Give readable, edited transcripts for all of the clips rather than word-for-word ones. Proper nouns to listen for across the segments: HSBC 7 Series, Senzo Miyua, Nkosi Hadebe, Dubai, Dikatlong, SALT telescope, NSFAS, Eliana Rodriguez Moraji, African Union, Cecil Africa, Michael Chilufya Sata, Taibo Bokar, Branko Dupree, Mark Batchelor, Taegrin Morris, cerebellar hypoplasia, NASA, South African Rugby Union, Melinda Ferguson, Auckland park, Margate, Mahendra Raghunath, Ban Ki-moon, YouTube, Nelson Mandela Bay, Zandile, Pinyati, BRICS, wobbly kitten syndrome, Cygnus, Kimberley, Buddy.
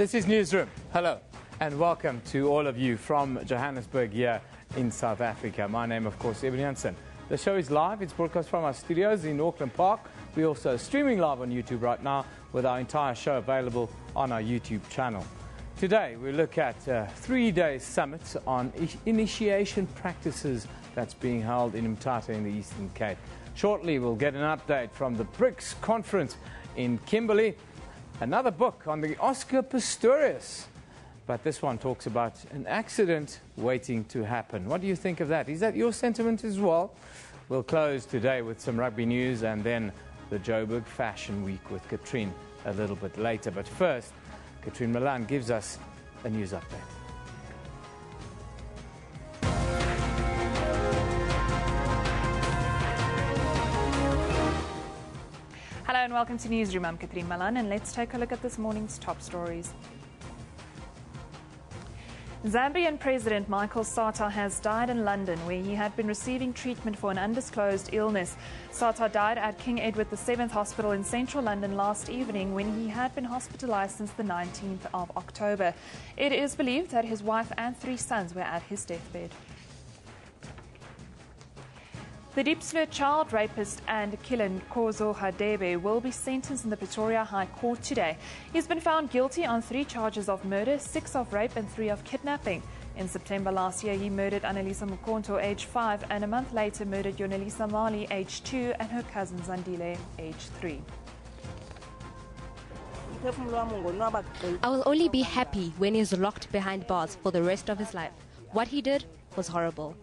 This is Newsroom. Hello and welcome to all of you from Johannesburg here in South Africa. My name, of course, Eben Jansen. The show is live. It's broadcast from our studios in Auckland Park. We're also streaming live on YouTube right now with our entire show available on our YouTube channel. Today we look at a three-day summit on initiation practices that's being held in Mthatha in the Eastern Cape. Shortly we'll get an update from the BRICS conference in Kimberley. Another book on the Oscar Pistorius, but this one talks about an accident waiting to happen. What do you think of that? Is that your sentiment as well? We'll close today with some rugby news and then the Joburg Fashion Week with Katrine a little bit later. But first, Katrine Malan gives us a news update. Hello and welcome to Newsroom. I'm Katrine Malan and let's take a look at this morning's top stories. Zambian President Michael Sata has died in London, where he had been receiving treatment for an undisclosed illness. Sata died at King Edward VII Hospital in central London last evening when he had been hospitalised since the 19th of October. It is believed that his wife and three sons were at his deathbed. The Diepsloot child rapist and killer Nkosi Hadebe will be sentenced in the Pretoria High Court today. He's been found guilty on 3 charges of murder, 6 of rape and 3 of kidnapping. In September last year, he murdered Annalisa Mukonto, age 5, and a month later murdered Yonelisa Mali, age 2, and her cousin Zandile, age 3. I will only be happy when he is locked behind bars for the rest of his life. What he did was horrible.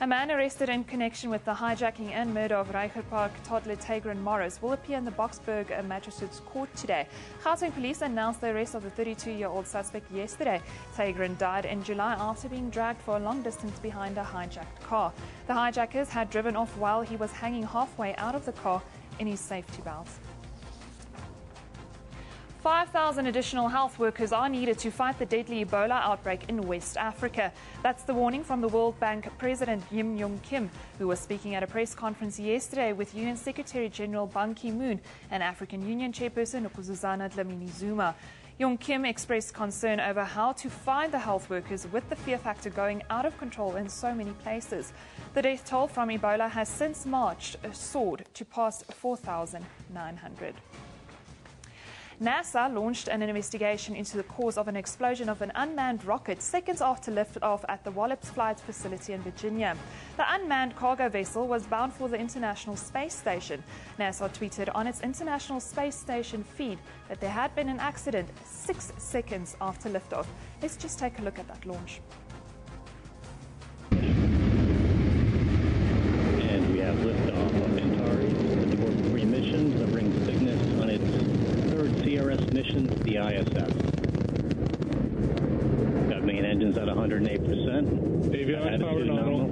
A man arrested in connection with the hijacking and murder of Reichel Park toddler Taegrin Morris will appear in the Boksburg Magistrates Court today. Gauteng police announced the arrest of the 32-year-old suspect yesterday. Taegrin died in July after being dragged for a long distance behind a hijacked car. The hijackers had driven off while he was hanging halfway out of the car in his safety belt. 5,000 additional health workers are needed to fight the deadly Ebola outbreak in West Africa. That's the warning from the World Bank President Jim Yong Kim, who was speaking at a press conference yesterday with UN Secretary-General Ban Ki-moon and African Union Chairperson Nkosazana Dlamini-Zuma. Yong Kim expressed concern over how to find the health workers with the fear factor going out of control in so many places. The death toll from Ebola has since March soared to past 4,900. NASA launched an investigation into the cause of an explosion of an unmanned rocket seconds after liftoff at the Wallops Flight Facility in Virginia. The unmanned cargo vessel was bound for the International Space Station. NASA tweeted on its International Space Station feed that there had been an accident 6 seconds after liftoff. Let's just take a look at that launch. And we have liftoff of Centauri, the Torque 3 mission, delivering Cygnus on its CRS mission to the ISS. Got main engines at 108%. Avionics power nominal.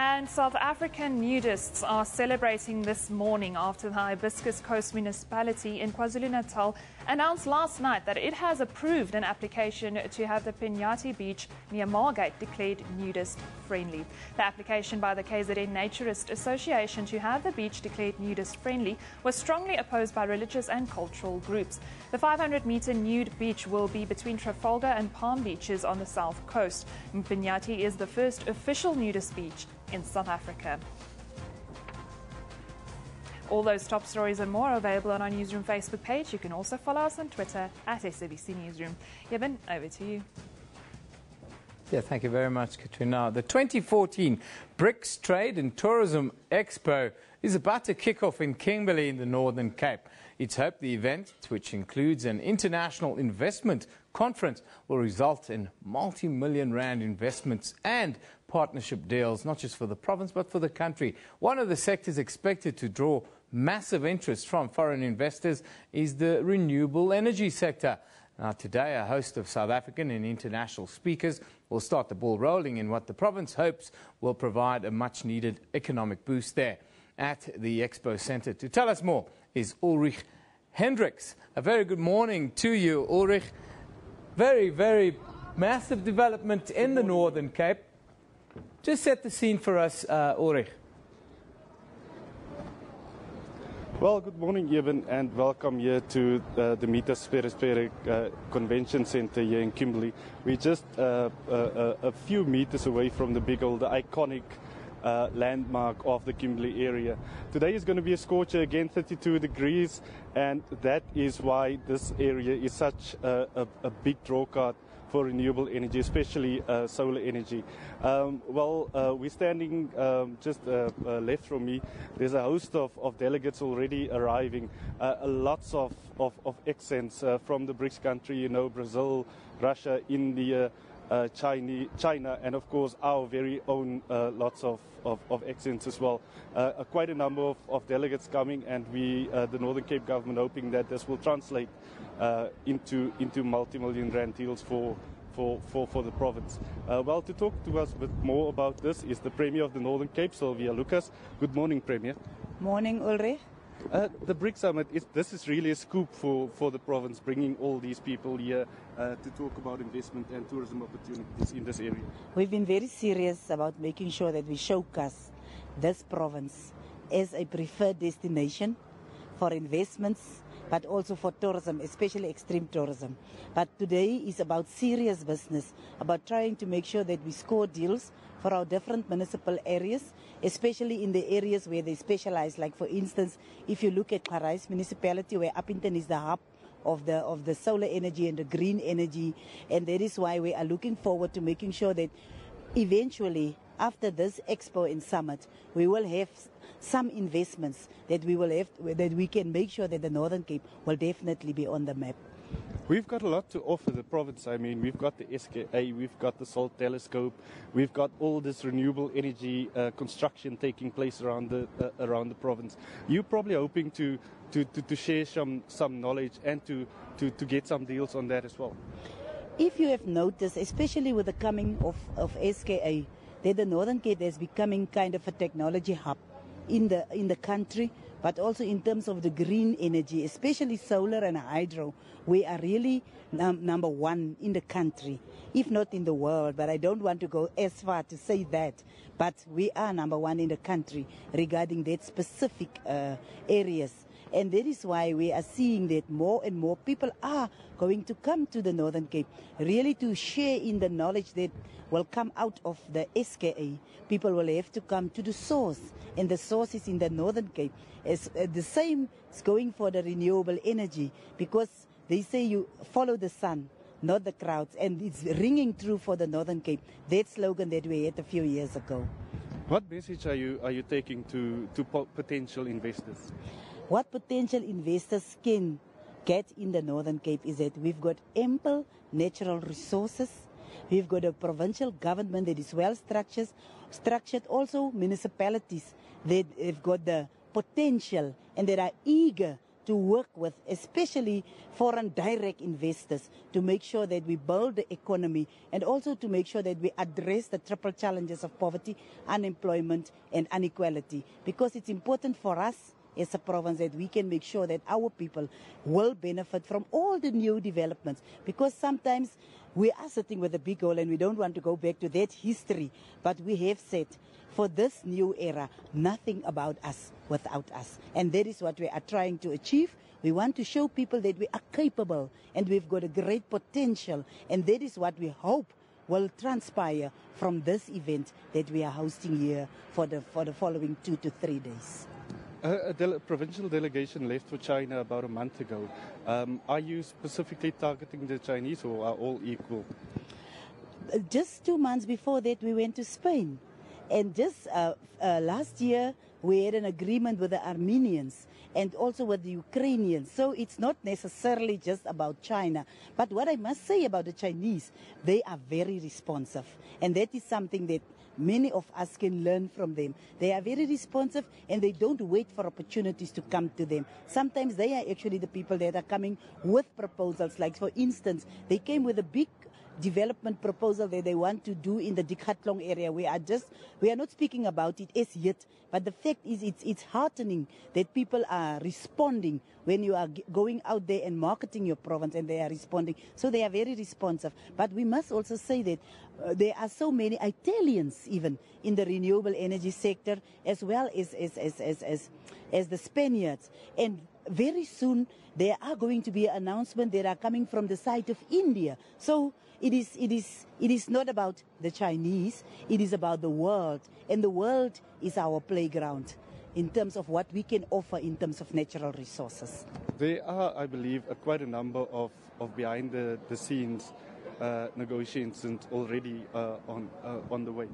And South African nudists are celebrating this morning after the Hibiscus Coast municipality in KwaZulu Natal announced last night that it has approved an application to have the Pinyati beach near Margate declared nudist-friendly. The application by the KZN Naturist Association to have the beach declared nudist-friendly was strongly opposed by religious and cultural groups. The 500-metre nude beach will be between Trafalgar and Palm Beaches on the south coast. Pinyati is the first official nudist beach in South Africa. All those top stories and more are available on our Newsroom Facebook page. You can also follow us on Twitter at SABC Newsroom. Yeben, over to you. Yeah, thank you very much, Katrina. The 2014 BRICS Trade and Tourism Expo is about to kick off in Kimberley in the Northern Cape. It's hoped the event, which includes an international investment conference, will result in multi-million-rand investments and partnership deals, not just for the province but for the country. One of the sectors expected to draw massive interest from foreign investors is the renewable energy sector. Now today, a host of South African and international speakers will start the ball rolling in what the province hopes will provide a much-needed economic boost there. at the Expo Centre. To tell us more is Ulrich Hendricks. A very good morning to you, Ulrich. Very, very massive development in the Northern Cape. Just set the scene for us, Ulrich. Well, good morning, Eben, and welcome here to the Mita Sphere Convention Center here in Kimberley. We're just a few meters away from the big old, the iconic landmark of the Kimberley area. Today is going to be a scorcher again, 32 degrees, and that is why this area is such a big drawcard for renewable energy, especially solar energy. We're standing just left from me. There's a host of delegates already arriving, lots of accents from the BRICS country, you know, Brazil, Russia, India, China, and of course our very own lots of accents as well. Quite a number of delegates coming, and we, the Northern Cape government, hoping that this will translate into multi-million rand deals for the province. Well, to talk to us a bit more about this is the Premier of the Northern Cape, Sylvia Lucas. Good morning, Premier. Morning, Ulrich. The BRICS Summit, this is really a scoop for the province, bringing all these people here to talk about investment and tourism opportunities in this area. We've been very serious about making sure that we showcase this province as a preferred destination for investments, but also for tourism, especially extreme tourism. But today is about serious business, about trying to make sure that we score deals for our different municipal areas, especially in the areas where they specialize. Like, for instance, if you look at Parais municipality, where Upington is the hub of the solar energy and the green energy, and that is why we are looking forward to making sure that eventually, after this expo and summit, we will have some investments that we will have, that we can make sure that the Northern Cape will definitely be on the map. We've got a lot to offer the province. I mean, we've got the SKA, we've got the SALT telescope, we've got all this renewable energy construction taking place around the province. You're probably hoping to share some knowledge and to get some deals on that as well. If you have noticed, especially with the coming of SKA, that the Northern Cape is becoming kind of a technology hub in the country, but also in terms of the green energy, especially solar and hydro. We are really number one in the country, if not in the world, but I don't want to go as far to say that. But we are number one in the country regarding that specific areas. And that is why we are seeing that more and more people are going to come to the Northern Cape, really to share in the knowledge that will come out of the SKA. People will have to come to the source, and the source is in the Northern Cape. As the same is going for the renewable energy, because they say you follow the sun, not the crowds, and it's ringing true for the Northern Cape, that slogan that we had a few years ago. What message are you taking to potential investors? What potential investors can get in the Northern Cape is that we've got ample natural resources. We've got a provincial government that is well structured, also municipalities that have got the potential and that are eager to work with, especially foreign direct investors, to make sure that we build the economy and also to make sure that we address the triple challenges of poverty, unemployment, and inequality, because it's important for us as a province that we can make sure that our people will benefit from all the new developments, because sometimes we are sitting with a big hole and we don't want to go back to that history. But we have said, for this new era, nothing about us without us. And that is what we are trying to achieve. We want to show people that we are capable and we've got a great potential. And that is what we hope will transpire from this event that we are hosting here for the following 2 to 3 days. A provincial delegation left for China about a month ago. Are you specifically targeting the Chinese, or are all equal? Just 2 months before that, we went to Spain. And just last year, we had an agreement with the Armenians and also with the Ukrainians. So it's not necessarily just about China. But what I must say about the Chinese, they are very responsive. And that is something that many of us can learn from them. They are very responsive and they don't wait for opportunities to come to them. Sometimes they are actually the people that are coming with proposals. Like, for instance, they came with a big development proposal that they want to do in the Dikatlong area. We are not speaking about it as yet, but the fact is it's heartening that people are responding when you are going out there and marketing your province, and they are responding. So they are very responsive. But we must also say that there are so many Italians even in the renewable energy sector, as well as the Spaniards. And very soon there are going to be announcements that are coming from the side of India. So it is not about the Chinese, it is about the world. And the world is our playground in terms of what we can offer in terms of natural resources. There are, I believe, quite a number of behind the scenes negotiations already on the way.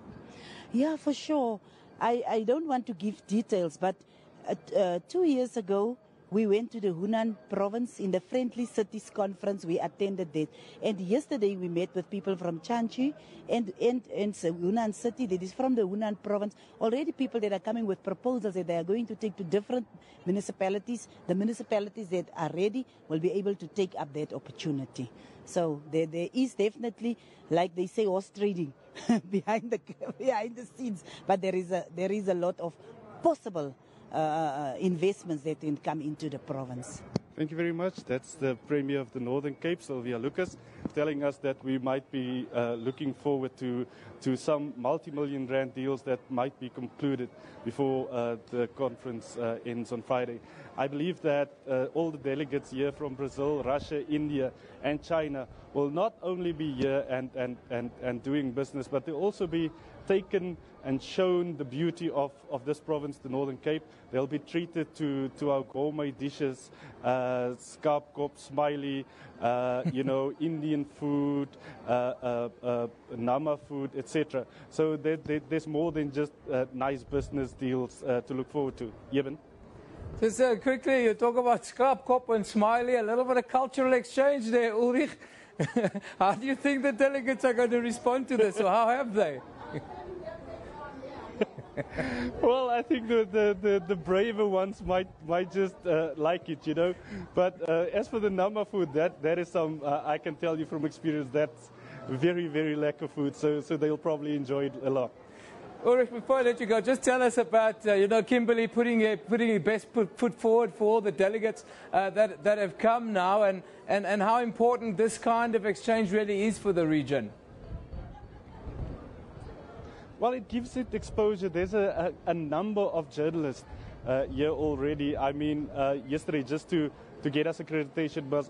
Yeah, for sure. I don't want to give details, but 2 years ago, we went to the Hunan province in the Friendly Cities Conference. We attended that. And yesterday we met with people from Chanchi and Hunan City, that is from the Hunan province. Already people that are coming with proposals that they are going to take to different municipalities. The municipalities that are ready will be able to take up that opportunity. So there is definitely, like they say, horse trading behind the scenes. But there is a lot of possible investments that can come into the province. Thank you very much. That's the Premier of the Northern Cape, Sylvia Lucas, telling us that we might be looking forward to some multi-million rand deals that might be concluded before the conference ends on Friday. I believe that all the delegates here from Brazil, Russia, India and China will not only be here and doing business, but they'll also be taken and shown the beauty of this province, the Northern Cape. They'll be treated to our gourmet dishes, skaapkop, smiley, Indian food, nama food, etc. So there's more than just nice business deals to look forward to. Eben? Just quickly, you talk about skaapkop and smiley, a little bit of cultural exchange there, Ulrich. How do you think the delegates are going to respond to this, or how have they? Well, I think the braver ones might just like it, you know. But as for the nama food, that is some I can tell you from experience, that's very, very lekker food. So they'll probably enjoy it a lot. Ulrich, before I let you go, just tell us about Kimberley putting your best foot forward for all the delegates that have come now, and how important this kind of exchange really is for the region. Well, it gives it exposure. There's a number of journalists here already. I mean, yesterday, just to get us accreditation was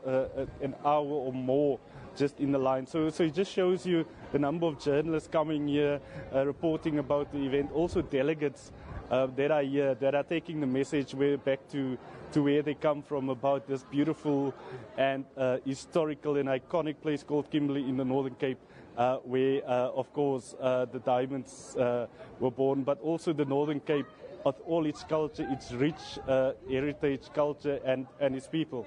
an hour or more just in the line. So it just shows you the number of journalists coming here, reporting about the event. Also delegates that are here, that are taking the message way back to where they come from about this beautiful and historical and iconic place called Kimberley in the Northern Cape. Where, of course, the diamonds were born, but also the Northern Cape of all its culture, its rich heritage, culture, and its people.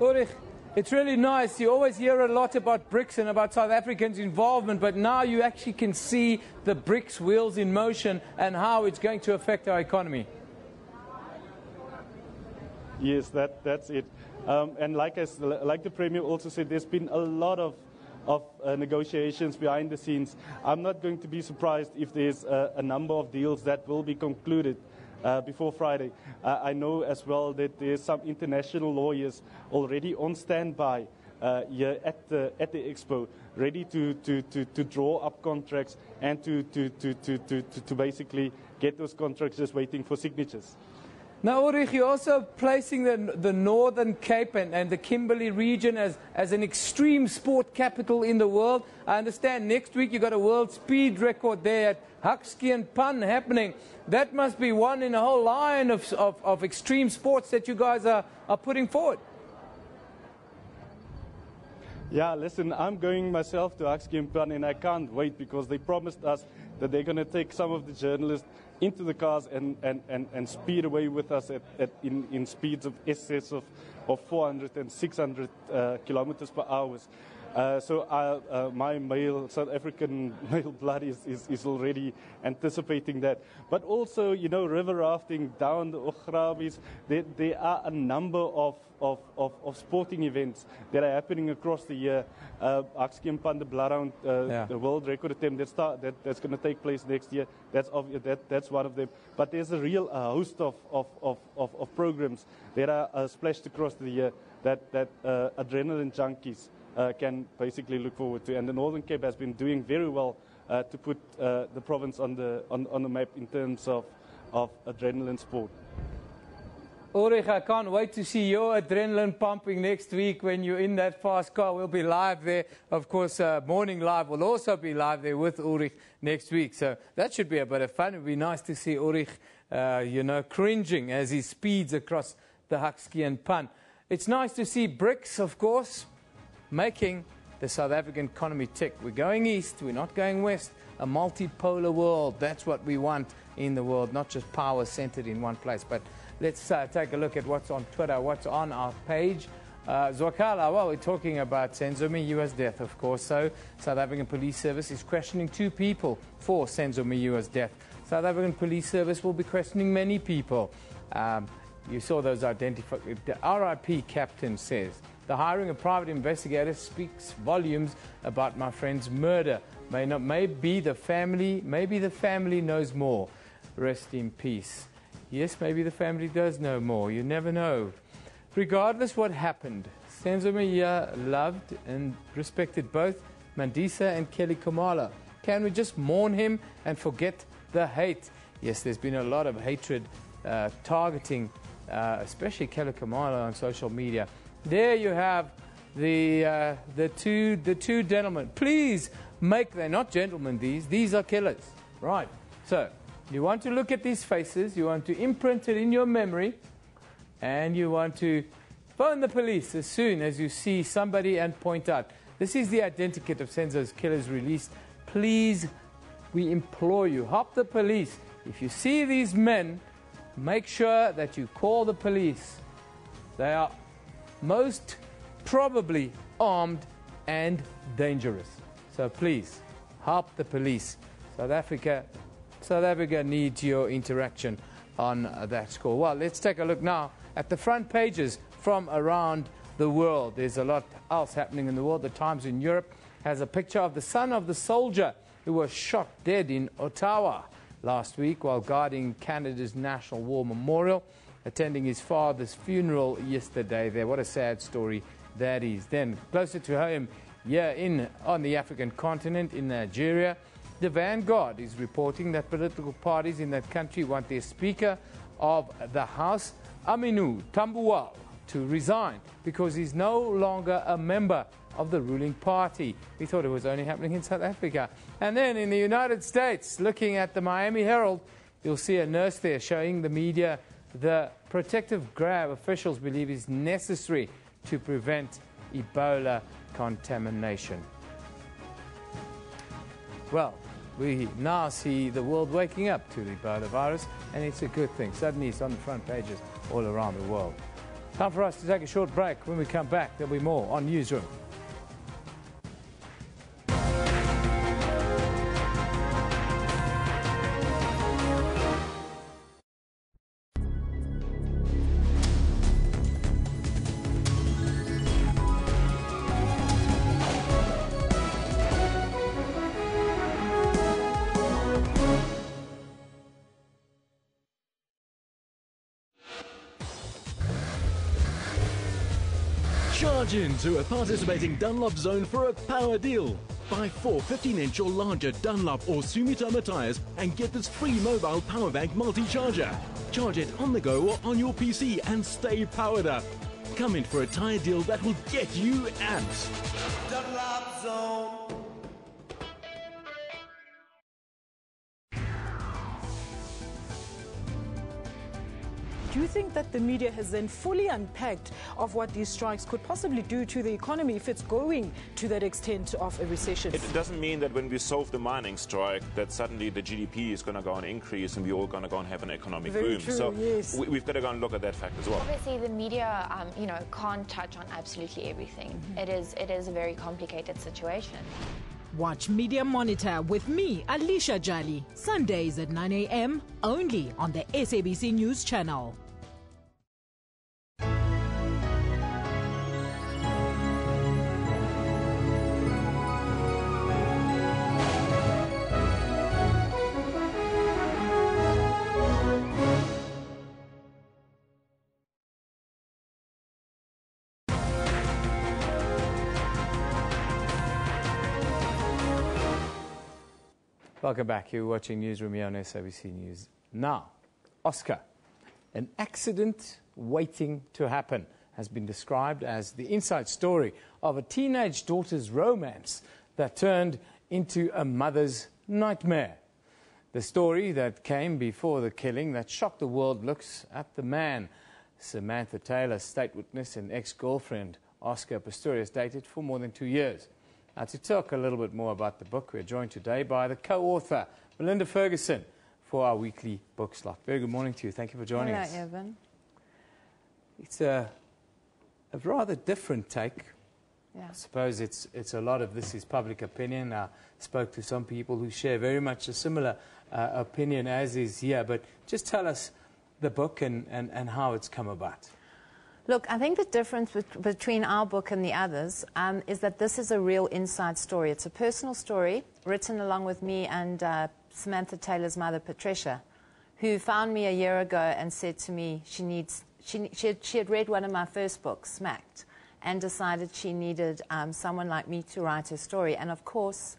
Ulrich, it's really nice. You always hear a lot about BRICS and about South Africans' involvement, but now you actually can see the BRICS wheels in motion and how it's going to affect our economy. Yes, that's it. And like the Premier also said, there's been a lot of negotiations behind the scenes. I'm not going to be surprised if there's a number of deals that will be concluded before Friday. I know as well that there's some international lawyers already on standby here at the expo, ready to draw up contracts and to basically get those contracts, just waiting for signatures. Now, Ulrich, you're also placing the Northern Cape and the Kimberley region as an extreme sport capital in the world. I understand next week you've got a world speed record there at Huxley and Pan happening. That must be one in a whole line of extreme sports that you guys are putting forward. Yeah, listen, I'm going myself to Huxley and Pan, and I can't wait, because they promised us that they're going to take some of the journalists into the cars and speed away with us in speeds of excess of 400 and 600 kilometers per hour. So my male South African male blood is already anticipating that. But also, you know, river rafting down the Ograbies, there are a number of sporting events that are happening across the year. Akskeempan the blood round, the world record attempt that's going to take place next year. That's one of them. But there's a real host of programs that are splashed across the year that adrenaline junkies can basically look forward to. And the Northern Cape has been doing very well to put the province on the map in terms of adrenaline sport. Ulrich, I can't wait to see your adrenaline pumping next week when you're in that fast car. We'll be live there. Of course, Morning Live will also be live there with Ulrich next week. So that should be a bit of fun. It would be nice to see Ulrich, you know, cringing as he speeds across the Akskeempan. It's nice to see BRICS, of course, making the South African economy tick. We're going east, we're not going west. A multipolar world, that's what we want in the world, not just power centered in one place. But let's take a look at what's on Twitter, what's on our page. Zwakala, well, we're talking about Senzo Miyua's death, of course. So, South African Police Service is questioning 2 people for Senzo Miyua's death. South African Police Service will be questioning many people. You saw those identified. The RIP captain says, the hiring of private investigators speaks volumes about my friend's murder. Maybe the family knows more. Rest in peace. Yes, maybe the family does know more. You never know. Regardless what happened, Senzo Miyua loved and respected both Mandisa and Kelly Komala. Can we just mourn him and forget the hate? Yes, there's been a lot of hatred targeting especially Kelly Komala on social media. There you have the two gentlemen. Please make them, not gentlemen, these are killers. Right, so you want to look at these faces, you want to imprint it in your memory, and you want to phone the police as soon as you see somebody and point out, this is the identikit of Senzo's killers released. Please, we implore you, help the police. If you see these men, make sure that you call the police. They are most probably armed and dangerous. So please, help the police. South Africa needs your interaction on that score. Well, let's take a look now at the front pages from around the world. There's a lot else happening in the world. The Times in Europe has a picture of the son of the soldier who was shot dead in Ottawa last week while guarding Canada's National War Memorial, attending his father's funeral yesterday there. What a sad story that is. Then, closer to home, yeah, on the African continent, in Nigeria, the Vanguard is reporting that political parties in that country want their Speaker of the House, Aminu Tambuwal, to resign because he's no longer a member of the ruling party. We thought it was only happening in South Africa. And then in the United States, looking at the Miami Herald, you'll see a nurse there showing the media the protective grab officials believe is necessary to prevent Ebola contamination. Well, we now see the world waking up to the Ebola virus, and it's a good thing. Suddenly it's on the front pages all around the world. Time for us to take a short break. When we come back, there'll be more on Newsroom. Into a participating Dunlop Zone for a power deal. Buy 4 15-inch or larger Dunlop or Sumitomo tyres and get this free mobile power bank multi-charger. Charge it on the go or on your PC and stay powered up. Come in for a tyre deal that will get you amped. Dunlop Zone. Do you think that the media has then fully unpacked of what these strikes could possibly do to the economy if it's going to that extent of a recession? It doesn't mean that when we solve the mining strike that suddenly the GDP is going to go and increase and we're all going to go and have an economic boom. True, so yes. We've got to go and look at that fact as well. Obviously the media you know, can't touch on absolutely everything. Mm-hmm. It is a very complicated situation. Watch Media Monitor with me, Alicia Jali, Sundays at 9 a.m. only on the SABC News Channel. Welcome back. You're watching Newsroom here on SABC News. Now, Oscar, an accident waiting to happen has been described as the inside story of a teenage daughter's romance that turned into a mother's nightmare. The story that came before the killing that shocked the world looks at the man. Samantha Taylor, state witness and ex-girlfriend, Oscar Pistorius, dated for more than 2 years. Now, to talk a little bit more about the book, we're joined today by the co-author, Melinda Ferguson, for our weekly book slot. Very good morning to you. Thank you for joining us. Hello, Evan. It's a rather different take. Yeah. I suppose it's a lot of this is public opinion. I spoke to some people who share very much a similar opinion as is here. But just tell us the book and how it's come about. Look, I think the difference between our book and the others is that this is a real inside story. It's a personal story written along with me and Samantha Taylor's mother, Patricia, who found me a year ago and said to me she had read one of my first books, Smacked, and decided she needed someone like me to write her story. And, of course,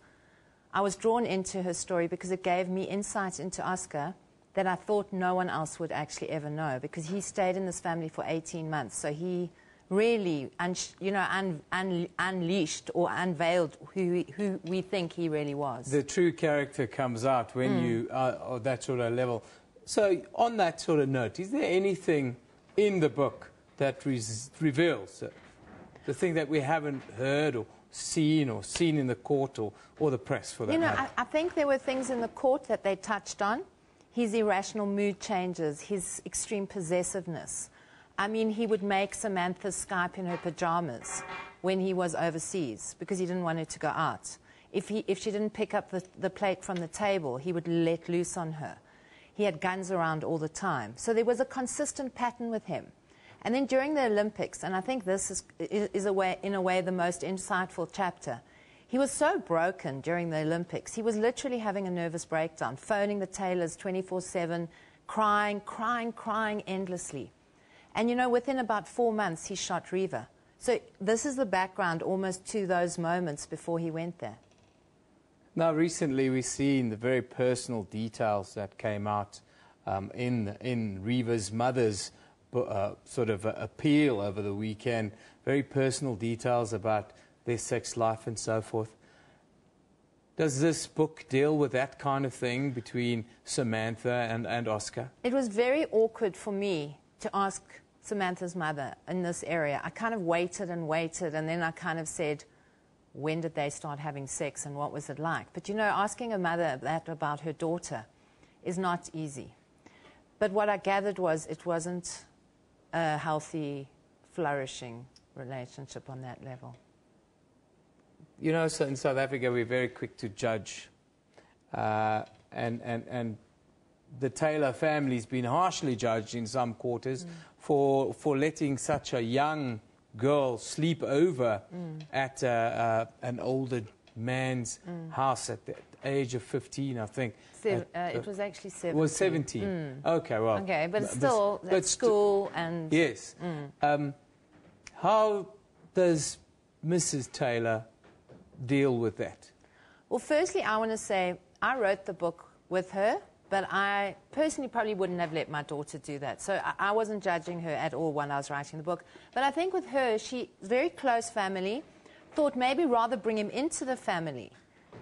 I was drawn into her story because it gave me insight into Oscar that I thought no one else would actually ever know, because he stayed in this family for 18 months. So he really, unleashed or unveiled who we think he really was. The true character comes out when you are at that sort of level. So on that sort of note, is there anything in the book that reveals the thing that we haven't heard or seen in the court or the press for that matter? You know, I think there were things in the court that they touched on. His irrational mood changes, his extreme possessiveness. I mean, he would make Samantha Skype in her pajamas when he was overseas because he didn't want her to go out. If she didn't pick up the plate from the table, he would let loose on her. He had guns around all the time. So there was a consistent pattern with him. And then during the Olympics, and I think this is in a way the most insightful chapter, he was so broken during the Olympics. He was literally having a nervous breakdown, phoning the Taylors 24/7, crying endlessly. And, you know, within about 4 months, he shot Reva. So this is the background almost to those moments before he went there. Now, recently we've seen the very personal details that came out in Reva's mother's sort of appeal over the weekend, very personal details about their sex life and so forth. Does this book deal with that kind of thing between Samantha and Oscar? It was very awkward for me to ask Samantha's mother in this area. I kind of waited, and then I kind of said, when did they start having sex and what was it like? But, you know, asking a mother that about her daughter is not easy. But what I gathered was it wasn't a healthy, flourishing relationship on that level. You know, so in South Africa, we're very quick to judge. And the Taylor family's been harshly judged in some quarters for letting such a young girl sleep over at an older man's house at the age of 15, I think. It was actually 17. It was 17. Okay, well. Okay, but still, at school and... Yes. How does Mrs. Taylor deal with that? Well, firstly, I want to say I wrote the book with her, but I personally probably wouldn't have let my daughter do that. So I wasn't judging her at all when I was writing the book. But I think with her, she's very close family, thought maybe rather bring him into the family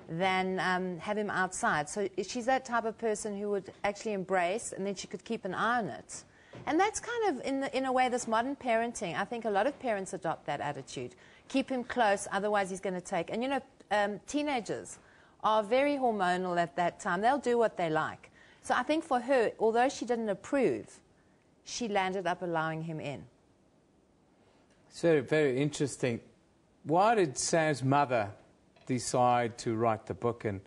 than have him outside. So she's that type of person who would actually embrace, and then she could keep an eye on it. And that's kind of, in a way, this modern parenting. I think a lot of parents adopt that attitude. Keep him close, otherwise he's going to take... And, you know, teenagers are very hormonal at that time. They'll do what they like. So I think for her, although she didn't approve, she landed up allowing him in. So very interesting. Why did Sam's mother decide to write the book and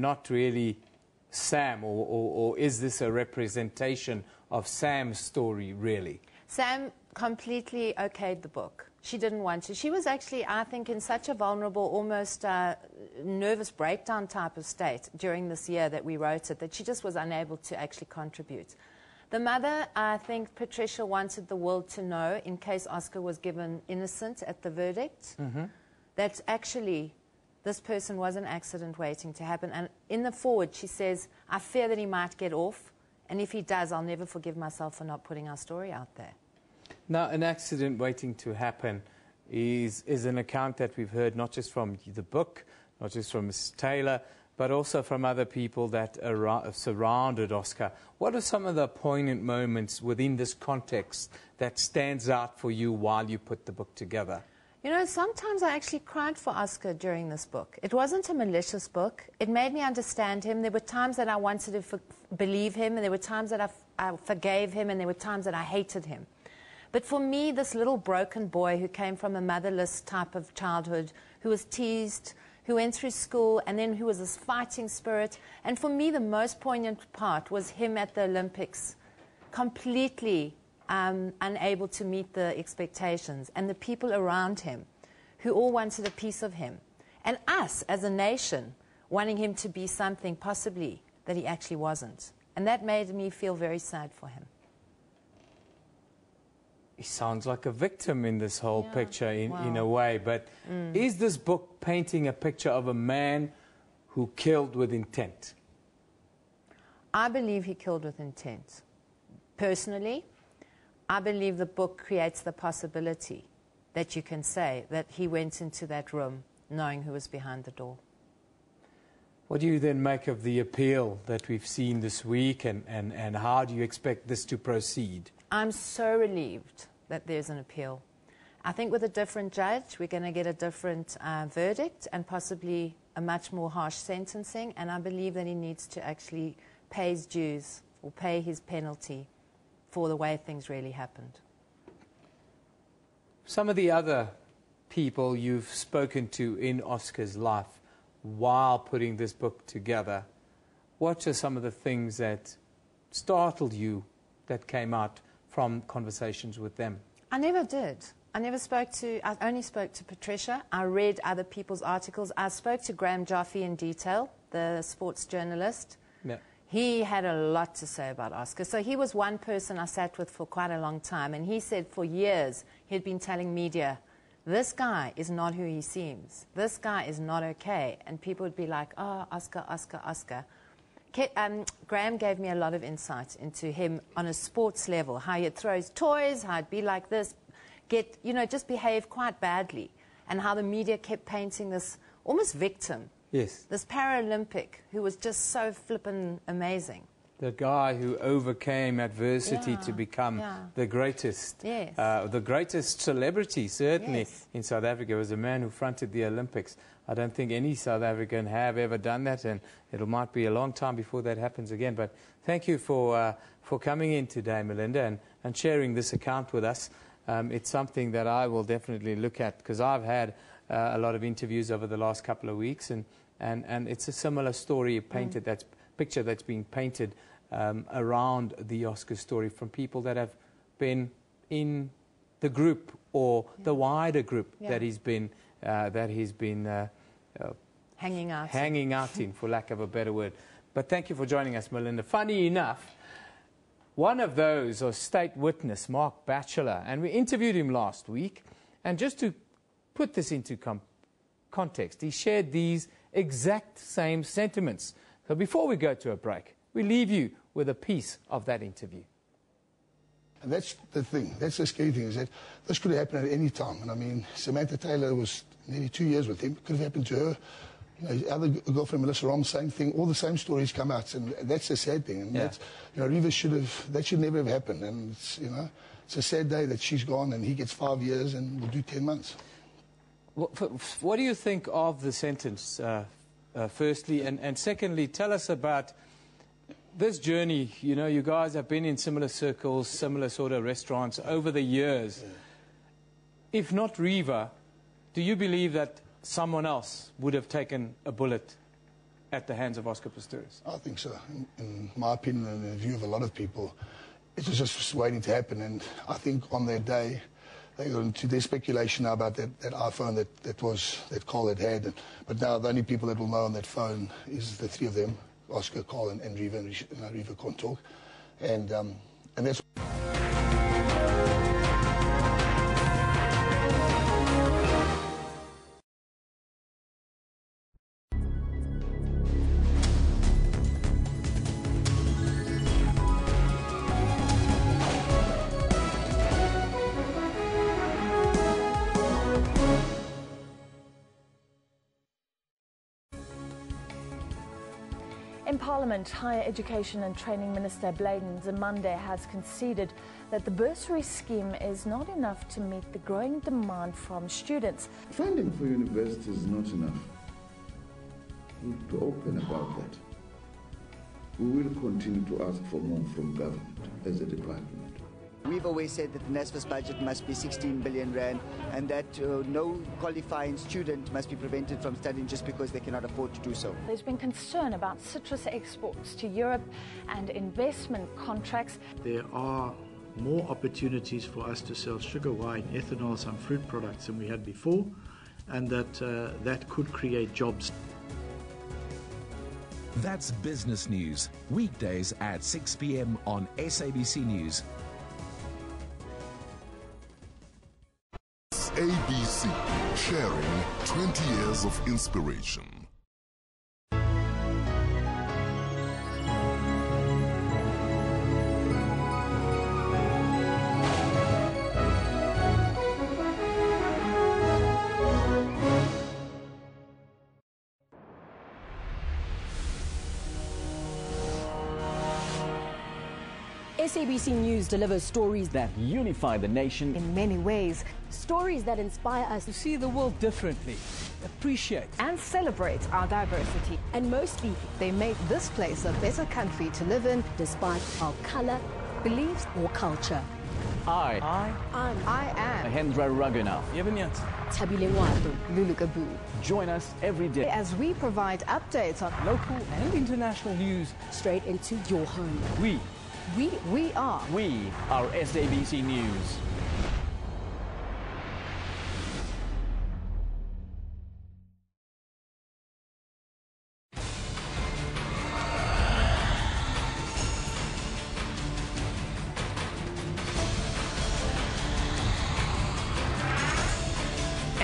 not really Sam, or is this a representation of Sam's story, really? Sam completely okayed the book. She didn't want to. She was actually, I think, in such a vulnerable, almost nervous breakdown type of state during this year that we wrote it that she just was unable to actually contribute. The mother, I think Patricia, wanted the world to know, in case Oscar was given innocent at the verdict, that actually this person was an accident waiting to happen. And in the foreword she says, I fear that he might get off, and if he does, I'll never forgive myself for not putting our story out there. Now, an accident waiting to happen is an account that we've heard not just from the book, not just from Mrs. Taylor, but also from other people that surrounded Oscar. What are some of the poignant moments within this context that stands out for you while you put the book together? You know, sometimes I actually cried for Oscar during this book. It wasn't a malicious book. It made me understand him. There were times that I wanted to believe him, and there were times that I forgave him, and there were times that I hated him. But for me, this little broken boy who came from a motherless type of childhood, who was teased, who went through school, and then who was this fighting spirit. And for me, the most poignant part was him at the Olympics, completely unable to meet the expectations, and the people around him who all wanted a piece of him. And us, as a nation, wanting him to be something, possibly, that he actually wasn't. And that made me feel very sad for him. He sounds like a victim in this whole picture, in a way. But is this book painting a picture of a man who killed with intent? I believe he killed with intent. Personally, I believe the book creates the possibility that you can say that he went into that room knowing who was behind the door. What do you then make of the appeal that we've seen this week, and how do you expect this to proceed? I'm so relieved that there's an appeal. I think with a different judge, we're going to get a different verdict and possibly a much more harsh sentencing, and I believe that he needs to actually pay his dues or pay his penalty for the way things really happened. Some of the other people you've spoken to in Oscar's life while putting this book together, what are some of the things that startled you that came out from conversations with them? I never did. I never spoke to... I only spoke to Patricia. I read other people's articles. I spoke to Graham Jaffe in detail, the sports journalist. Yeah. He had a lot to say about Oscar. So he was one person I sat with for quite a long time, and he said for years he'd been telling media, this guy is not who he seems. This guy is not okay. And people would be like, oh, Oscar, Oscar, Oscar. Graham gave me a lot of insight into him on a sports level, how he'd throw his toys, how he'd be like this, just behave quite badly, and how the media kept painting this almost victim. Yes. This Paralympic who was just so flippin' amazing. The guy who overcame adversity to become the greatest. Yes. The greatest celebrity, certainly, in South Africa, was a man who fronted the Olympics. I don't think any South African have ever done that, and it might be a long time before that happens again. But thank you for coming in today, Melinda, and sharing this account with us. It's something that I will definitely look at, because I've had a lot of interviews over the last couple of weeks, and it's a similar story painted, that's picture that's being painted around the Oscar story from people that have been in the group, or the wider group that he's been... hanging out in, for lack of a better word. But thank you for joining us, Melinda. Funny enough, one of those was state witness Mark Batchelor, and we interviewed him last week. And just to put this into context, he shared these exact same sentiments. So before we go to a break, we leave you with a piece of that interview. And that's the thing, that's the scary thing, is that this could have happened at any time. And I mean, Samantha Taylor was nearly 2 years with him. It could have happened to her. His other girlfriend, Melissa Rom, same thing. All the same stories come out, and that's a sad thing. And that's, you know, Riva should have, that should never have happened. And it's, you know, it's a sad day that she's gone, and he gets 5 years, and will do 10 months. What do you think of the sentence, firstly, and secondly, tell us about this journey. You know, you guys have been in similar circles, similar sort of restaurants over the years. If not Riva, do you believe that someone else would have taken a bullet at the hands of Oscar Pistorius? I think so. In my opinion, and in the view of a lot of people, it was just waiting to happen. And I think on that day, they got into their speculation now about that iPhone that Carl had had. But now the only people that will know on that phone is the three of them, Oscar, Carl, and Riva. And Riva can't talk. And that's... Parliament, Higher Education and Training Minister Bladen Zamande has conceded that the bursary scheme is not enough to meet the growing demand from students. Funding for universities is not enough. We'll be open about that. We will continue to ask for more from government as a department. We've always said that the NSFAS budget must be 16 billion rand and that no qualifying student must be prevented from studying just because they cannot afford to do so. There's been concern about citrus exports to Europe and investment contracts. There are more opportunities for us to sell sugar, wine, ethanol, some fruit products than we had before, and that could create jobs. That's business news, weekdays at 6 p.m. on SABC News. ABC, sharing 20 years of inspiration. SABC News delivers stories that unify the nation in many ways. Stories that inspire us to see the world differently, appreciate and celebrate our diversity. And mostly, they make this place a better country to live in despite our color, beliefs or culture. I am Mahendra Raghunath. Eben Jansen. Tabile Ngwado. Lulu Kabu. Join us every day as we provide updates on local and international news straight into your home. We are SABC News.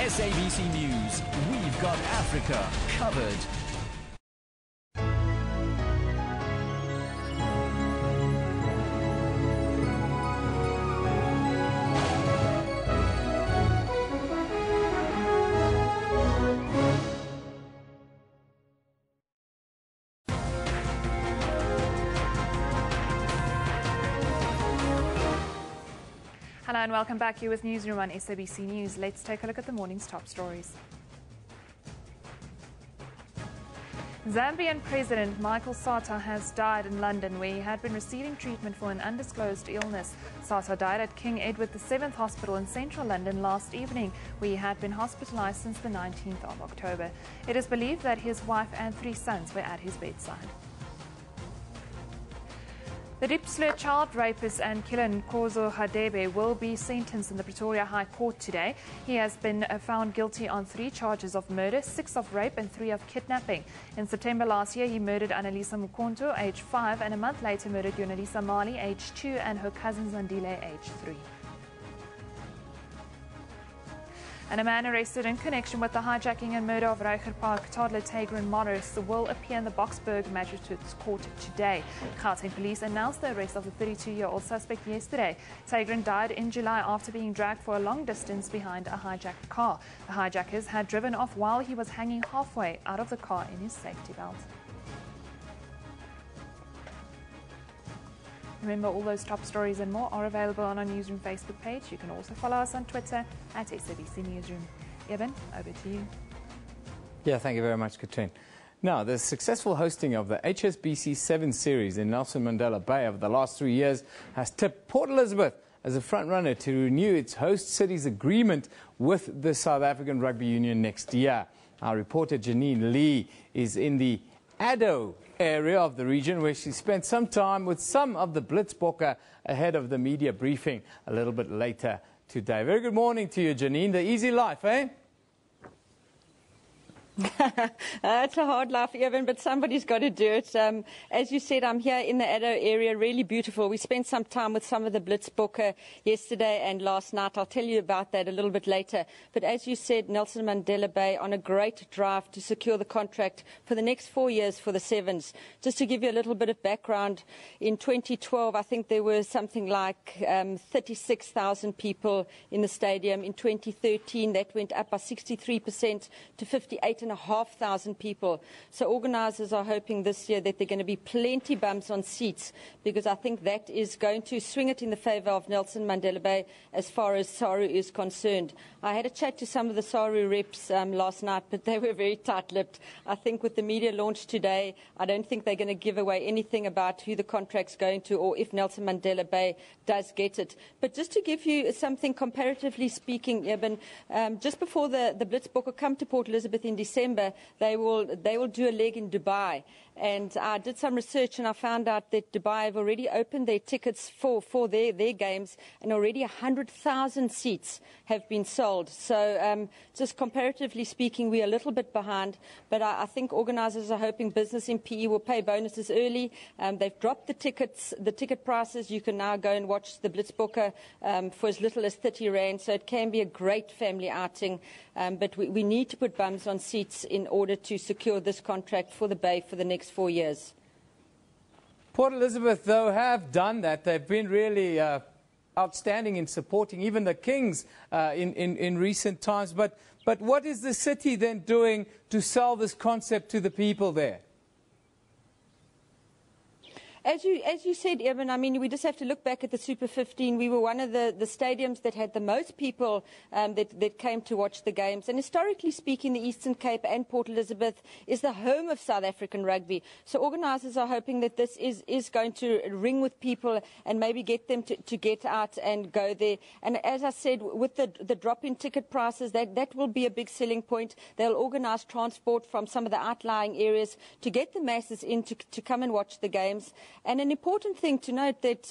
SABC News, we've got Africa covered. Hello and welcome back here with Newsroom on SABC News. Let's take a look at the morning's top stories. Zambian President Michael Sata has died in London, where he had been receiving treatment for an undisclosed illness. Sata died at King Edward VII Hospital in central London last evening, where he had been hospitalised since the 19th of October. It is believed that his wife and 3 sons were at his bedside. The Diepsloot child rapist and killer Nkosi Hadebe will be sentenced in the Pretoria High Court today. He has been found guilty on 3 charges of murder, 6 of rape and 3 of kidnapping. In September last year, he murdered Annalisa Mukonto, aged 5, and a month later murdered Yonalisa Mali, aged 2, and her cousin Zandile, aged 3. And a man arrested in connection with the hijacking and murder of Reichel Park toddler Taegrin Morris will appear in the Boksburg Magistrates Court today. Gauteng police announced the arrest of the 32-year-old suspect yesterday. Taegrin died in July after being dragged for a long distance behind a hijacked car. The hijackers had driven off while he was hanging halfway out of the car in his safety belt. Remember, all those top stories and more are available on our Newsroom Facebook page. You can also follow us on Twitter at SABC Newsroom. Eben, over to you. Yeah, thank you very much, Katrine. Now, the successful hosting of the HSBC 7 Series in Nelson Mandela Bay over the last 3 years has tipped Port Elizabeth as a front-runner to renew its host city's agreement with the South African Rugby Union next year. Our reporter Janine Lee is in the Addo area of the region, where she spent some time with some of the Blitzboks ahead of the media briefing a little bit later today. Very good morning to you, Janine. The easy life, eh? It's a hard life, Evan, but somebody's got to do it. As you said, I'm here in the Addo area, really beautiful. We spent some time with some of the Blitzboks yesterday and last night. I'll tell you about that a little bit later. But as you said, Nelson Mandela Bay on a great drive to secure the contract for the next 4 years for the Sevens. Just to give you a little bit of background, in 2012, I think there were something like 36,000 people in the stadium. In 2013, that went up by 63% to 58,500 people. So organisers are hoping this year that there are going to be plenty bumps on seats, because I think that is going to swing it in the favour of Nelson Mandela Bay as far as SARU is concerned. I had a chat to some of the SARU reps last night, but they were very tight-lipped. I think with the media launch today, I don't think they're going to give away anything about who the contract's going to or if Nelson Mandela Bay does get it. But just to give you something comparatively speaking, Eben, just before the Blitzboks come to Port Elizabeth in December, they will do a leg in Dubai. And I did some research and I found out that Dubai have already opened their tickets for their games, and already 100,000 seats have been sold. So just comparatively speaking, we're a little bit behind, but I think organisers are hoping business in PE will pay bonuses early. They've dropped the ticket prices. You can now go and watch the Blitzboks for as little as 30 Rand, so it can be a great family outing. But we need to put bums on seats in order to secure this contract for the Bay for the next 4 years. Port Elizabeth, though, have done that. They've been really outstanding in supporting even the Kings in recent times. But what is the city then doing to sell this concept to the people there? As you said, Evan, I mean, we just have to look back at the Super 15. We were one of the stadiums that had the most people that came to watch the games. And historically speaking, the Eastern Cape and Port Elizabeth is the home of South African rugby. So organisers are hoping that this is going to ring with people and maybe get them to get out and go there. And as I said, with the drop in ticket prices, that will be a big selling point. They'll organise transport from some of the outlying areas to get the masses in to come and watch the games. And an important thing to note that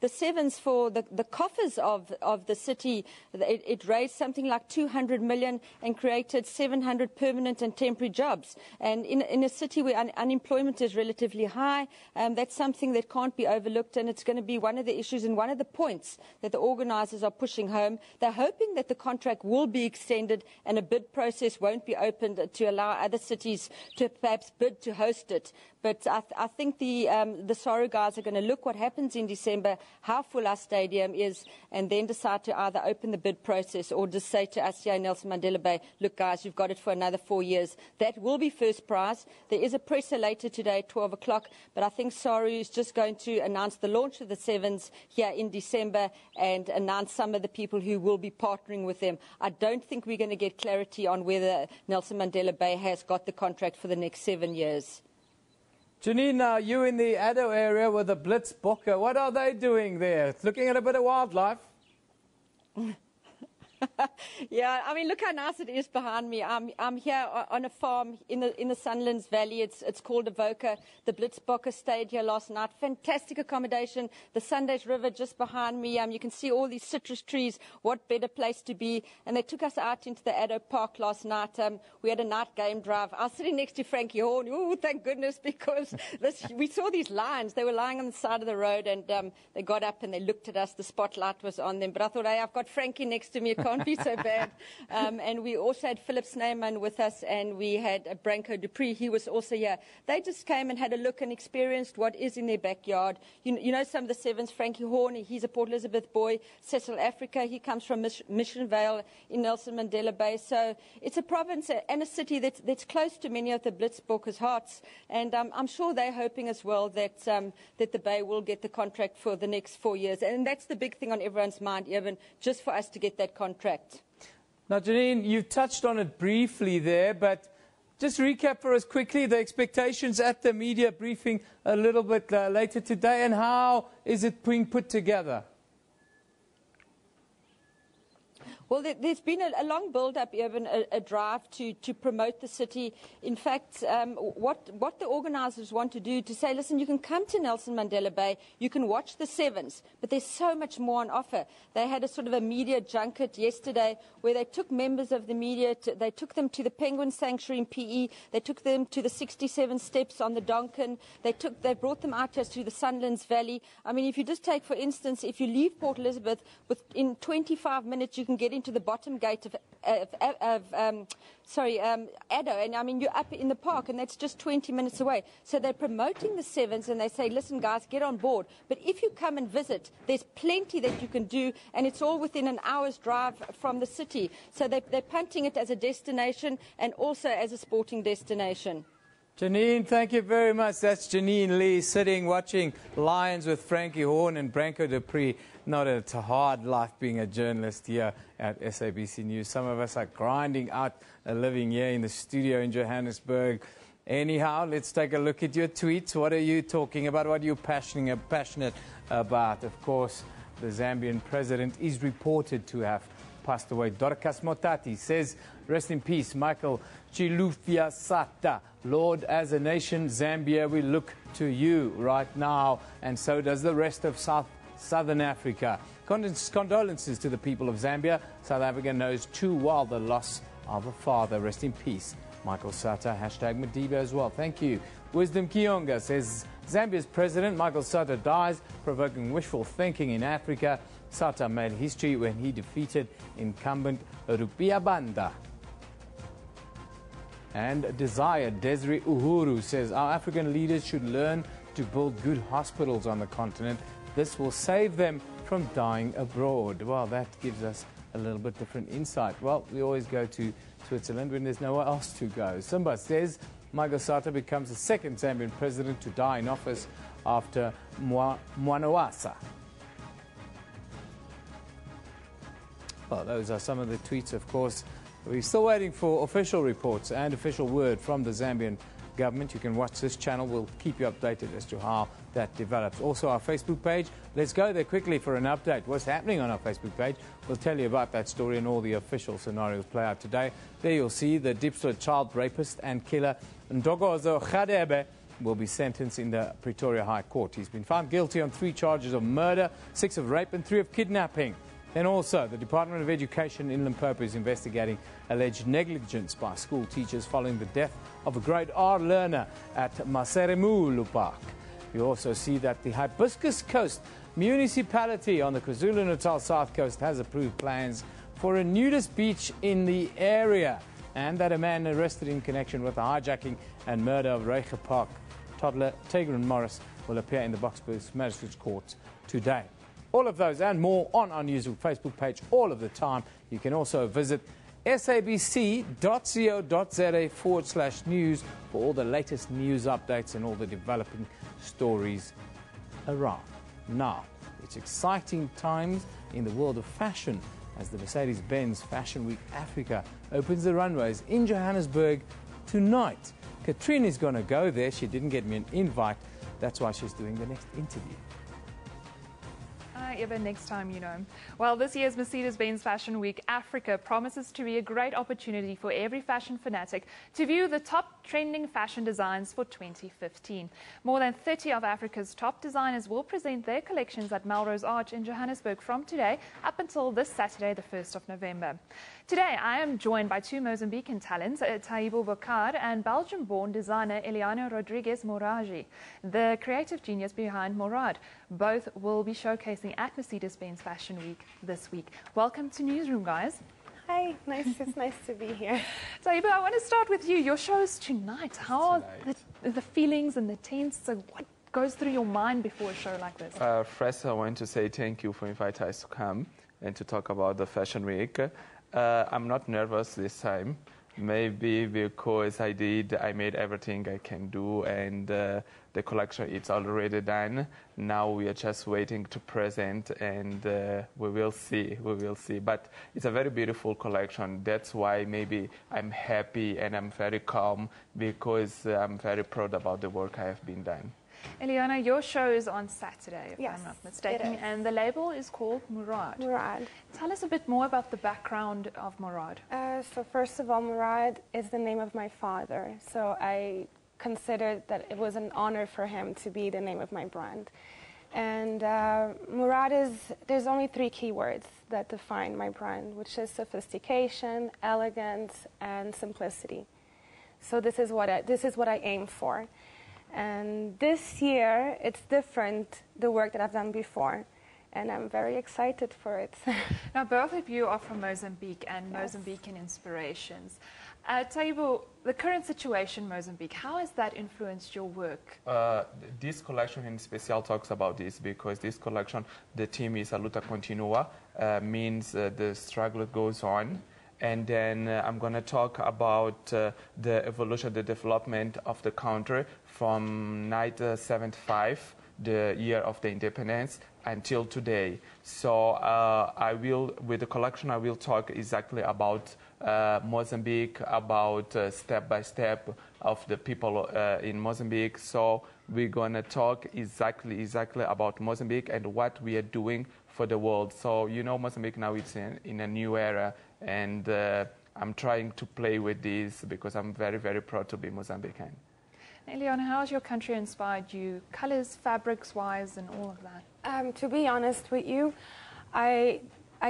the Sevens for the coffers of the city, it raised something like 200 million and created 700 permanent and temporary jobs. And in a city where unemployment is relatively high, that's something that can't be overlooked, and it's going to be one of the issues and one of the points that the organisers are pushing home. They're hoping that the contract will be extended and a bid process won't be opened to allow other cities to perhaps bid to host it. But I think the SARU guys are going to look what happens in December, how full our stadium is, and then decide to either open the bid process or just say to us here in Nelson Mandela Bay, look guys, you've got it for another 4 years. That will be first prize. There is a presser later today at 12 o'clock, but I think SARU is just going to announce the launch of the Sevens here in December and announce some of the people who will be partnering with them. I don't think we're going to get clarity on whether Nelson Mandela Bay has got the contract for the next 7 years. Janine, now you in the Addo area with the Blitzboks. What are they doing there? Looking at a bit of wildlife? Yeah, I mean, look how nice it is behind me. I'm here on a farm in the Sunlands Valley. It's called Avoca. The Blitzboks stayed here last night. Fantastic accommodation. The Sundays River just behind me. You can see all these citrus trees. What better place to be? And they took us out into the Addo Park last night. We had a night game drive. I was sitting next to Frankie Horn. Oh, thank goodness, because we saw these lions. They were lying on the side of the road, and they got up and they looked at us. The spotlight was on them. But I thought, hey, I've got Frankie next to me. can't be so bad. And we also had Philip Snyman with us, and we had Branko Dupree. He was also here. They just came and had a look and experienced what is in their backyard. You know some of the sevens, Frankie Horney, he's a Port Elizabeth boy, Cecil Africa, he comes from Mission Vale in Nelson Mandela Bay. So it's a province and a city that's close to many of the Blitzboks' hearts, and I'm sure they're hoping as well that, that the Bay will get the contract for the next 4 years. And that's the big thing on everyone's mind, Eben, just for us to get that contract. Now, Janine, you touched on it briefly there, but just recap for us quickly the expectations at the media briefing a little bit later today, and how is it being put together? Well, there's been a long build-up, Eben, a drive to promote the city. In fact, what the organisers want to do, to say, listen, you can come to Nelson Mandela Bay, you can watch the sevens, but there's so much more on offer. They had a sort of a media junket yesterday where they took members of the media, they took them to the Penguin Sanctuary in PE, they took them to the 67 Steps on the Donkin, they brought them out just to the Sunlands Valley. I mean, if you just take, for instance, if you leave Port Elizabeth, within 25 minutes you can get into the bottom gate of Addo, and I mean you're up in the park, and that's just 20 minutes away. So they're promoting the sevens, and they say, listen guys, get on board. But if you come and visit, there's plenty that you can do, and it's all within an hour's drive from the city. So they're punting it as a destination and also as a sporting destination. Janine, thank you very much. That's Janine Lee sitting watching Lions with Frankie Horn and Branko Dupree. Not a hard life being a journalist here at SABC News. Some of us are grinding out a living here in the studio in Johannesburg. Anyhow, let's take a look at your tweets. What are you talking about? What are you passionate about? Of course, the Zambian president is reported to have passed away. Dorcas Motati says, rest in peace, Michael Chilufya Sata. Lord, as a nation, Zambia, we look to you right now, and so does the rest of Southern Africa. Condolences to the people of Zambia. South Africa knows too well the loss of a father. Rest in peace, Michael Sata. Hashtag Madiba as well. Thank you. Wisdom Kionga says, Zambia's president, Michael Sata, dies, provoking wishful thinking in Africa. Sata made history when he defeated incumbent Rupiabanda. And Desire Desiree Uhuru says, our African leaders should learn to build good hospitals on the continent. This will save them from dying abroad. Well, that gives us a little bit different insight. Well, we always go to Switzerland when there's nowhere else to go. Simba says, Michael Sata becomes the second Zambian president to die in office after Mwanawasa. Well, those are some of the tweets, of course. We're still waiting for official reports and official word from the Zambian government. You can watch this channel. We'll keep you updated as to how that develops. Also, our Facebook page. Let's go there quickly for an update. What's happening on our Facebook page? We'll tell you about that story and all the official scenarios play out today. There you'll see the Dipswad child rapist and killer Ndokozo Khadebe will be sentenced in the Pretoria High Court. He's been found guilty on 3 charges of murder, 6 of rape and 3 of kidnapping. And also, the Department of Education in Limpopo is investigating alleged negligence by school teachers following the death of a grade R learner at Maseremulu Park. You also see that the Hibiscus Coast municipality on the KwaZulu Natal south coast has approved plans for a nudist beach in the area, and that a man arrested in connection with the hijacking and murder of Reichel Park toddler Taegrin Morris will appear in the Boksburg Magistrates Court today. All of those and more on our news Facebook page all of the time. You can also visit sabc.co.za/news for all the latest news updates and all the developing stories around. Now, it's exciting times in the world of fashion as the Mercedes-Benz Fashion Week Africa opens the runways in Johannesburg tonight. Katrine is going to go there. She didn't get me an invite. That's why she's doing the next interview. Even next time, you know. Well, this year's Mercedes-Benz Fashion Week Africa promises to be a great opportunity for every fashion fanatic to view the top trending fashion designs for 2015. More than 30 of Africa's top designers will present their collections at Melrose Arch in Johannesburg from today up until this Saturday, the 1st of November. Today, I am joined by 2 Mozambican talents, Taibo Bokar and Belgium-born designer Eliana Rodriguez Moraji, the creative genius behind Morad. Both will be showcasing at at Mercedes-Benz Fashion Week this week. Welcome to Newsroom, guys. Hi, nice, it's nice to be here. So, Eben, I want to start with you. Your show is tonight. How are the feelings and the tense? So what goes through your mind before a show like this? First, I want to say thank you for inviting us to come and to talk about the Fashion Week. I'm not nervous this time. Maybe because I made everything I can do, and the collection is already done. Now we are just waiting to present, and we will see. But it's a very beautiful collection. That's why maybe I'm happy and I'm very calm, because I'm very proud about the work I have been done. Eliana, your show is on Saturday, if I'm not mistaken, and the label is called Murad. Murad. Tell us a bit more about the background of Murad. So first of all, Murad is the name of my father, so I considered that it was an honor for him to be the name of my brand. And Murad is, there's only three keywords that define my brand, which is sophistication, elegance, and simplicity. So this is what I aim for. And this year, it's different, the work that I've done before, and I'm very excited for it. Now, both of you are from Mozambique and Mozambican inspirations. Taibo, the current situation in Mozambique, how has that influenced your work? This collection in special talks about this, because this collection, the theme is a luta continua, means the struggle goes on. And then I'm going to talk about the evolution, the development of the country from 1975, the year of the independence, until today. So I will, with the collection, I will talk exactly about Mozambique, about step by step of the people in Mozambique. So we're going to talk exactly about Mozambique and what we are doing for the world. So, you know, Mozambique now is in a new era. And I'm trying to play with this because I'm very, very proud to be Mozambican. Eliana, how has your country inspired you, colors, fabrics-wise, and all of that? To be honest with you, I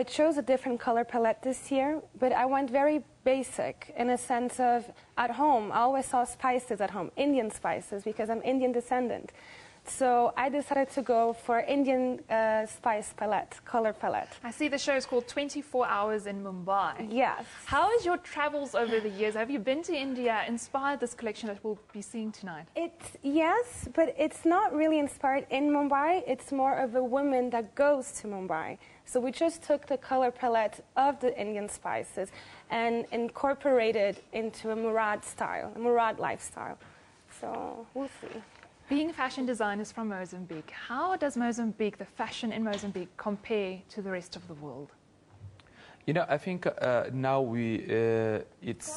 chose a different color palette this year, but I went very basic in a sense of at home. I always saw spices at home, Indian spices, because I'm Indian descendant. So I decided to go for Indian spice palette, color palette. I see the show is called 24 Hours in Mumbai. Yes. How has your travels over the years, have you been to India, inspired this collection that we'll be seeing tonight? Yes, but it's not really inspired in Mumbai. It's more of a woman that goes to Mumbai. So we just took the color palette of the Indian spices and incorporated into a Murad style, a Murad lifestyle. So we'll see. Being fashion designers from Mozambique, how does Mozambique, the fashion in Mozambique, compare to the rest of the world? You know, I think now it's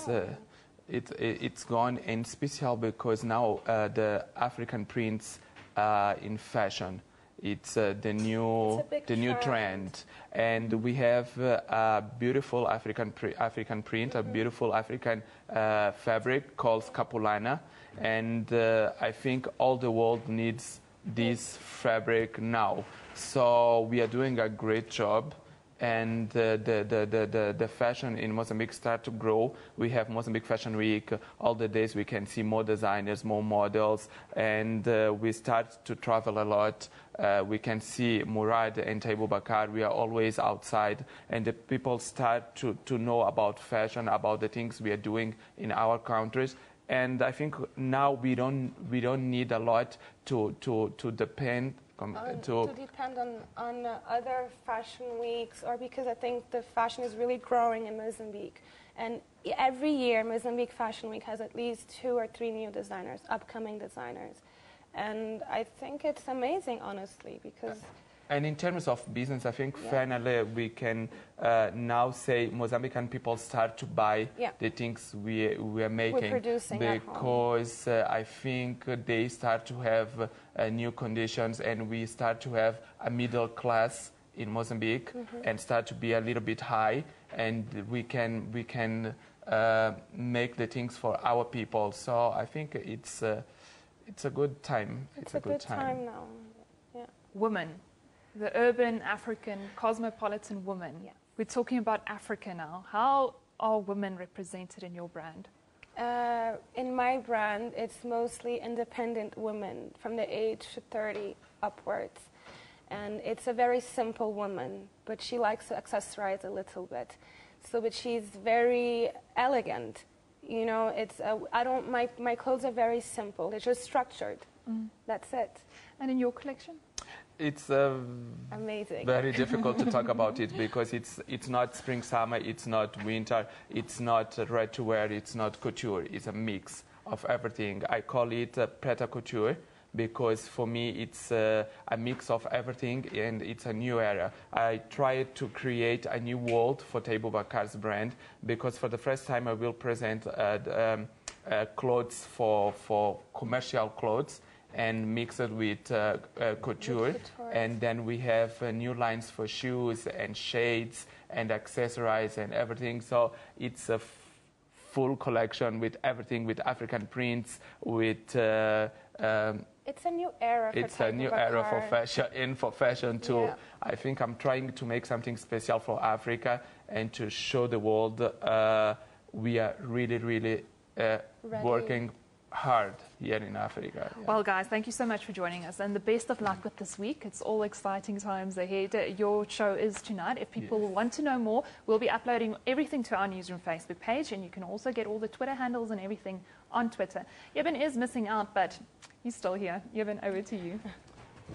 gone and special because now the African prints are in fashion. It's the new trend, and we have a beautiful African print, mm-hmm. a beautiful African fabric called Capulana. And I think all the world needs this fabric now. So we are doing a great job, and the fashion in Mozambique start to grow. We have Mozambique Fashion Week. All the days we can see more designers, more models, and we start to travel a lot. We can see Murad and Taibo Bakar. We are always outside, and the people start to know about fashion, about the things we are doing in our countries. And I think now we don't need a lot to depend on other fashion weeks, or because I think the fashion is really growing in Mozambique, and every year Mozambique Fashion Week has at least 2 or 3 new designers, upcoming designers, and I think it's amazing, honestly, because. And in terms of business, I think finally we can now say Mozambican people start to buy the things we are making. We're producing because at home. I think they start to have new conditions, and we start to have a middle class in Mozambique, mm-hmm. and start to be a little bit high, and we can make the things for our people. So I think it's a good time. It's a good time now. Yeah. Women. The urban, African, cosmopolitan woman. Yeah. We're talking about Africa now. How are women represented in your brand? In my brand, it's mostly independent women from the age 30 upwards. And it's a very simple woman, but she likes to accessorize a little bit. So, but she's very elegant. You know, it's my clothes are very simple. It's just structured. Mm. That's it. And in your collection? It's amazing. Very difficult to talk about it because it's not spring summer, it's not winter, it's not ready to wear, it's not couture. It's a mix of everything. I call it prêt à couture because for me it's a mix of everything and it's a new era. I tried to create a new world for Table Bakar's brand because for the first time I will present clothes for commercial clothes and mix it with couture, and then we have new lines for shoes and shades and accessories and everything. So it's a full collection with everything, with African prints, with. It's a new era. It's a new era for fashion and for fashion too. Yeah. I think I'm trying to make something special for Africa and to show the world we are really, really working hard here in Africa. Yeah. Well, guys, thank you so much for joining us, and the best of luck with this week. It's all exciting times ahead. Your show is tonight. If people want to know more, we'll be uploading everything to our Newsroom Facebook page, and you can also get all the Twitter handles and everything on Twitter. Eben is missing out, but he's still here. Eben, over to you.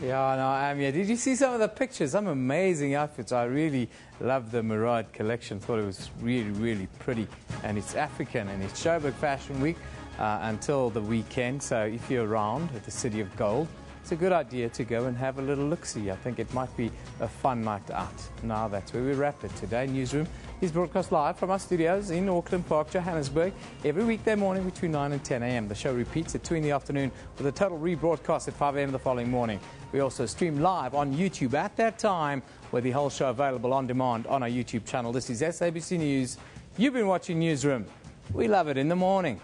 Yeah, no, I am here. Did you see some of the pictures? Some amazing outfits. I really love the Murad collection. Thought it was really, really pretty, and it's African, and it's Joburg Fashion Week. Until the weekend, so if you're around at the City of Gold, it's a good idea to go and have a little look-see. I think it might be a fun night out. Now that's where we wrap it. Today Newsroom is broadcast live from our studios in Auckland Park, Johannesburg, every weekday morning between 9 and 10 a.m. The show repeats at 2 in the afternoon with a total rebroadcast at 5 a.m. the following morning. We also stream live on YouTube at that time, with the whole show available on demand on our YouTube channel. This is SABC News. You've been watching Newsroom. We love it in the morning.